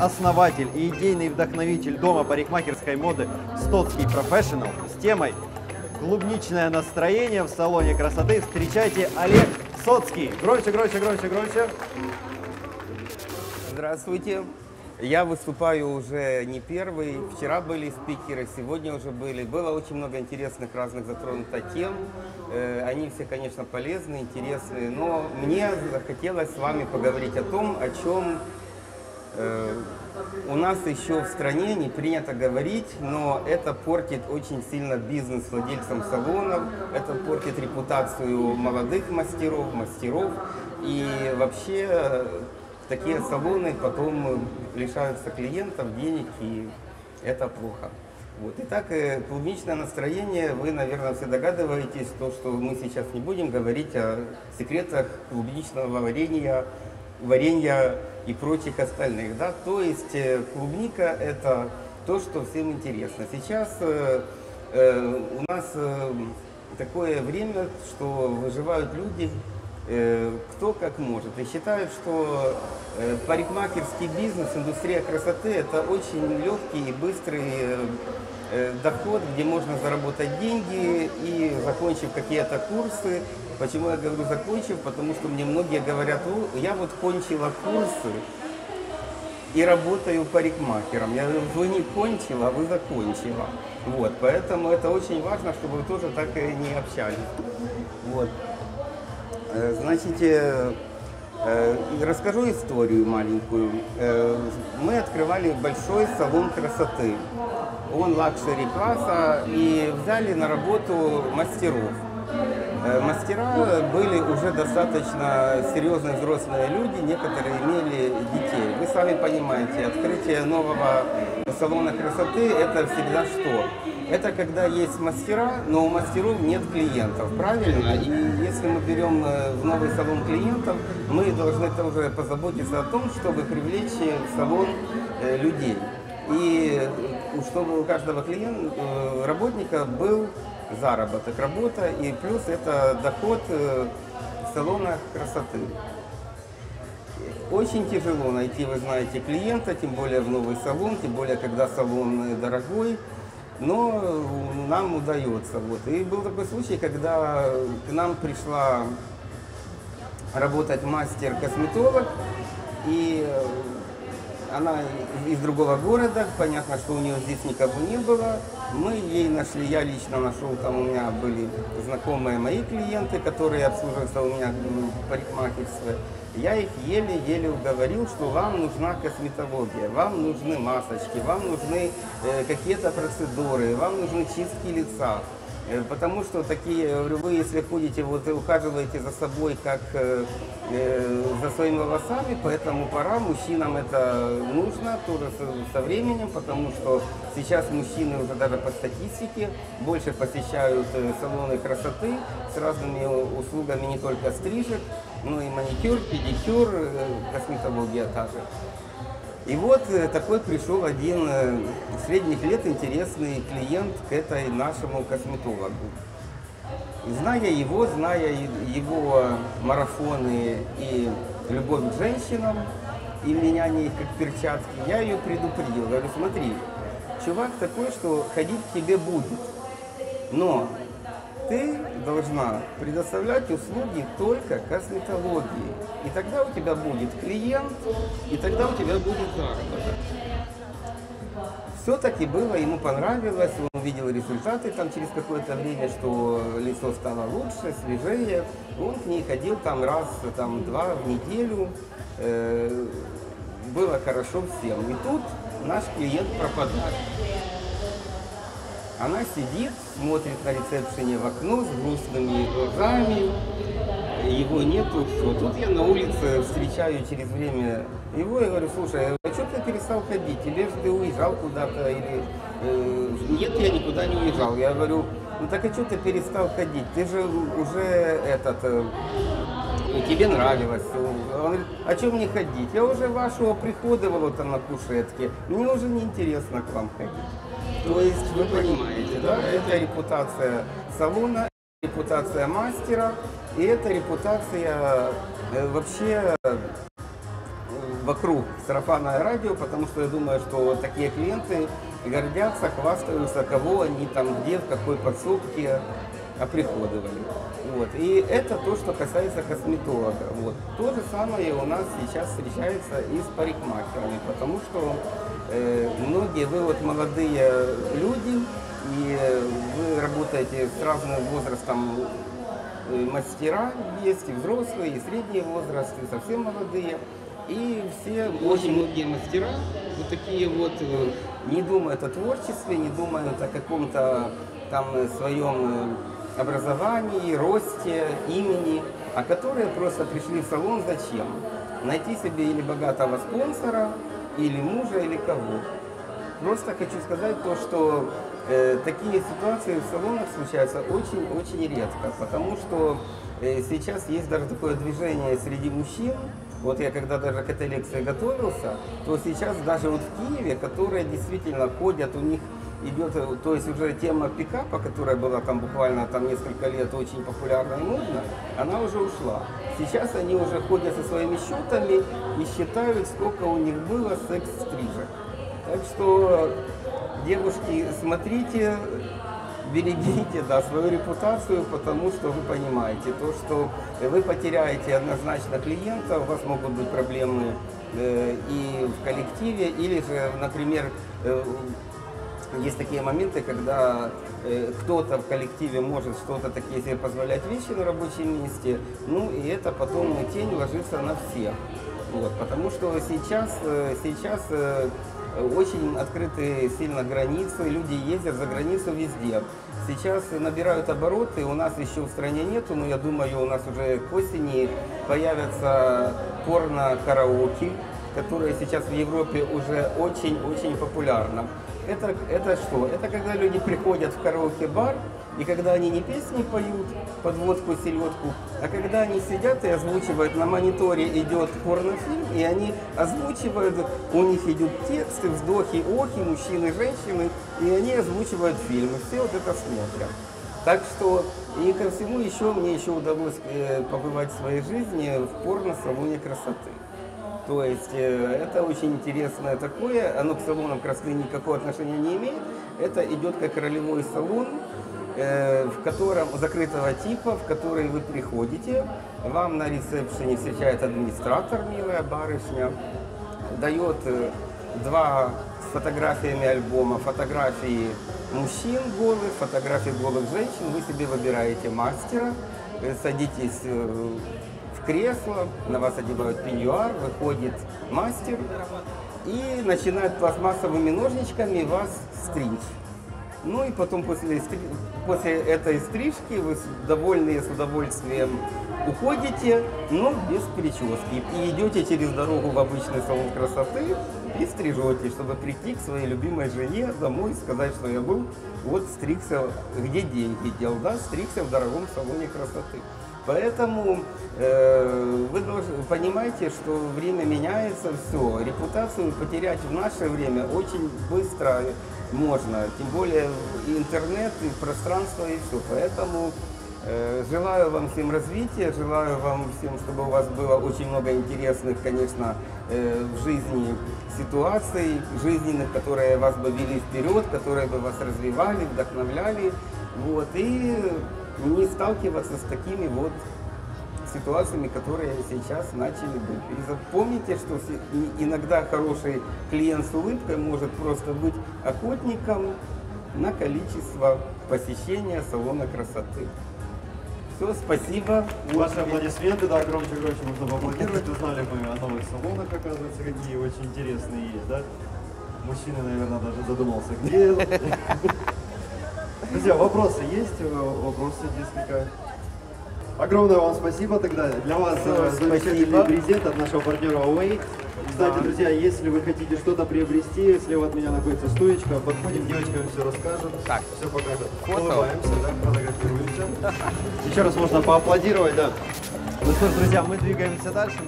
основатель и идейный вдохновитель дома парикмахерской моды «Соцкий Профешнл» с темой «Клубничное настроение в салоне красоты». Встречайте, Олег Соцкий. Громче, громче, громче, громче. Здравствуйте. Я выступаю уже не первый. Вчера были спикеры, сегодня уже были. Было очень много интересных разных затронуто тем. Они все, конечно, полезны, интересные. Но мне захотелось с вами поговорить о том, о чем у нас еще в стране не принято говорить, но это портит очень сильно бизнес владельцам салонов, это портит репутацию молодых мастеров, и вообще такие салоны потом лишаются клиентов, денег, и это плохо. Вот. Итак, клубничное настроение, вы, наверное, все догадываетесь, то, что мы сейчас не будем говорить о секретах клубничного варенья и прочих остальных, да, то есть клубника — это то, что всем интересно. Сейчас у нас такое время, что выживают люди кто как может, и считают, что парикмахерский бизнес, индустрия красоты — это очень легкий и быстрый доход, где можно заработать деньги, и закончив какие-то курсы. Почему я говорю закончив? Потому что мне многие говорят: я вот кончила курсы и работаю парикмахером. Я говорю: вы не кончила, вы закончила. Вот, поэтому это очень важно, чтобы вы тоже так и не общались. Вот. Значит, расскажу историю маленькую. Мы открывали большой салон красоты. Он лакшери класса, и взяли на работу мастеров. Мастера были уже достаточно серьезные взрослые люди, некоторые имели детей. Вы сами понимаете, открытие нового салона красоты — это всегда что? Это когда есть мастера, но у мастеров нет клиентов, правильно? И если мы берем в новый салон клиентов, мы должны тоже позаботиться о том, чтобы привлечь в салон людей. И чтобы у каждого работника был заработок, работа, и плюс это доход в салонах красоты. Очень тяжело найти, вы знаете, клиента, тем более в новый салон, тем более когда салон дорогой, но нам удается. Вот. И был такой случай, когда к нам пришла работать мастер-косметолог, и она из другого города, понятно, что у нее здесь никого не было. Мы ей нашли, я лично нашел, там у меня были знакомые мои клиенты, которые обслуживаются у меня в парикмахерстве. Я их еле-еле уговорил, что вам нужна косметология, вам нужны масочки, вам нужны какие-то процедуры, вам нужны чистки лица. Потому что такие, вы если ходите, вот, ухаживаете за собой, как за своими волосами, поэтому пора, мужчинам это нужно тоже со временем, потому что сейчас мужчины уже даже по статистике больше посещают салоны красоты с разными услугами, не только стрижек, но и маникюр, педикюр, косметология та же. И вот такой пришел один средних лет интересный клиент к этой нашему косметологу. Зная его марафоны и любовь к женщинам, и меня не как перчатки, я ее предупредил. Говорю: смотри, чувак такой, что ходить к тебе будет, но ты должна предоставлять услуги только косметологии. И тогда у тебя будет клиент, и тогда у тебя будет заработок. Все-таки было, ему понравилось, он увидел результаты там через какое-то время, что лицо стало лучше, свежее. Он к ней ходил там раз, там два в неделю. Было хорошо всем. И тут наш клиент пропадает. Она сидит, смотрит на ресепшене в окно с грустными глазами, его нету, все. Тут я на улице встречаю через время его и говорю: слушай, а что ты перестал ходить? Или же ты уезжал куда-то? Или... Нет, я никуда не уезжал. Я говорю: ну так а что ты перестал ходить? Ты же уже этот... тебе нравилось. Он говорит: а что мне ходить? Я уже вашего приходовала там на кушетке. Мне уже не интересно к вам ходить. То есть вы понимаете, да, это репутация салона, репутация мастера, и это репутация вообще вокруг сарафанное радио, потому что я думаю, что такие клиенты гордятся, хвастаются, кого они там где, в какой подсобке оприходовали. Вот. И это то, что касается косметолога. Вот. То же самое у нас сейчас встречается и с парикмахерами, потому что многие вы вот молодые люди, и вы работаете с разным возрастом. Мастера есть, и взрослые, и средний возраст, и совсем молодые. И все, очень многие мастера вот такие вот не думают о творчестве, не думают о каком-то там своем образовании, росте, имени, а которые просто пришли в салон зачем? Найти себе или богатого спонсора, или мужа, или кого. Просто хочу сказать то, что такие ситуации в салонах случаются очень-очень редко, потому что сейчас есть даже такое движение среди мужчин. Вот я когда даже к этой лекции готовился, то сейчас даже вот в Киеве, которые действительно ходят, у них идет, то есть уже тема пикапа, которая была там буквально там несколько лет очень популярна и модна, она уже ушла. Сейчас они уже ходят со своими счетами и считают, сколько у них было секс-стрижек. Так что, девушки, смотрите, берегите свою репутацию, потому что вы понимаете, то, что вы потеряете однозначно клиента, у вас могут быть проблемы и в коллективе, или же, например, есть такие моменты, когда кто-то в коллективе может что-то такие себе позволять вещи на рабочем месте, ну и это потом тень ложится на всех. Вот, потому что сейчас очень открыты сильно границы, люди ездят за границу везде. Сейчас набирают обороты, у нас еще в стране нету, но я думаю, у нас уже к осени появятся порно-караоке, которые сейчас в Европе уже очень-очень популярны. Это что? Это когда люди приходят в караоке-бар, и когда они не песни поют под водку, селедку, а когда они сидят и озвучивают, на мониторе идет порнофильм, и они озвучивают, у них идут тексты, вздохи, охи, мужчины, женщины, и они озвучивают фильмы, все вот это смотрят. Так что, и ко всему еще, мне еще удалось побывать в своей жизни в порно-салоне красоты. То есть это очень интересное такое, оно к салонам красоты никакого отношения не имеет. Это идет как ролевой салон, в котором закрытого типа, в который вы приходите, вам на ресепшене встречает администратор, милая барышня, дает два с фотографиями альбома, фотографии мужчин голых, фотографии голых женщин, вы себе выбираете мастера, садитесь в кресло, на вас одевают пеньюар, выходит мастер и начинает пластмассовыми ножничками вас стричь. Ну и потом после этой стрижки вы довольные, с удовольствием уходите, но без прически. И идете через дорогу в обычный салон красоты и стрижете, чтобы прийти к своей любимой жене домой и сказать, что я был, вот стригся, где деньги дел, да, стригся в дорогом салоне красоты. Поэтому вы понимаете, что время меняется, все. Репутацию потерять в наше время очень быстро можно. Тем более и интернет, и пространство, и все. Поэтому желаю вам всем развития, желаю вам всем, чтобы у вас было очень много интересных, конечно, в жизни ситуаций, жизненных, которые вас бы вели вперед, которые бы вас развивали, вдохновляли. Вот. И не сталкиваться с такими вот ситуациями, которые сейчас начали быть. И запомните, что иногда хороший клиент с улыбкой может просто быть охотником на количество посещения салона красоты. Все, спасибо. Ваши аплодисменты, да, громче-громче нужно поаплодировать. Узнали мы о новых салонах, оказывается, какие очень интересные есть, да? Мужчина, наверное, даже задумался, где это. Друзья, вопросы есть? Вопросы несколько. Огромное вам спасибо тогда. Для вас замечательный презент от нашего партнера Oway. Кстати, друзья, если вы хотите что-то приобрести, слева от меня находится стоечка. Подходим, девочка все расскажет, так, все покажет. Улыбаемся, да, фотографируемся. Еще раз можно поаплодировать, да. Ну что ж, друзья, мы двигаемся дальше.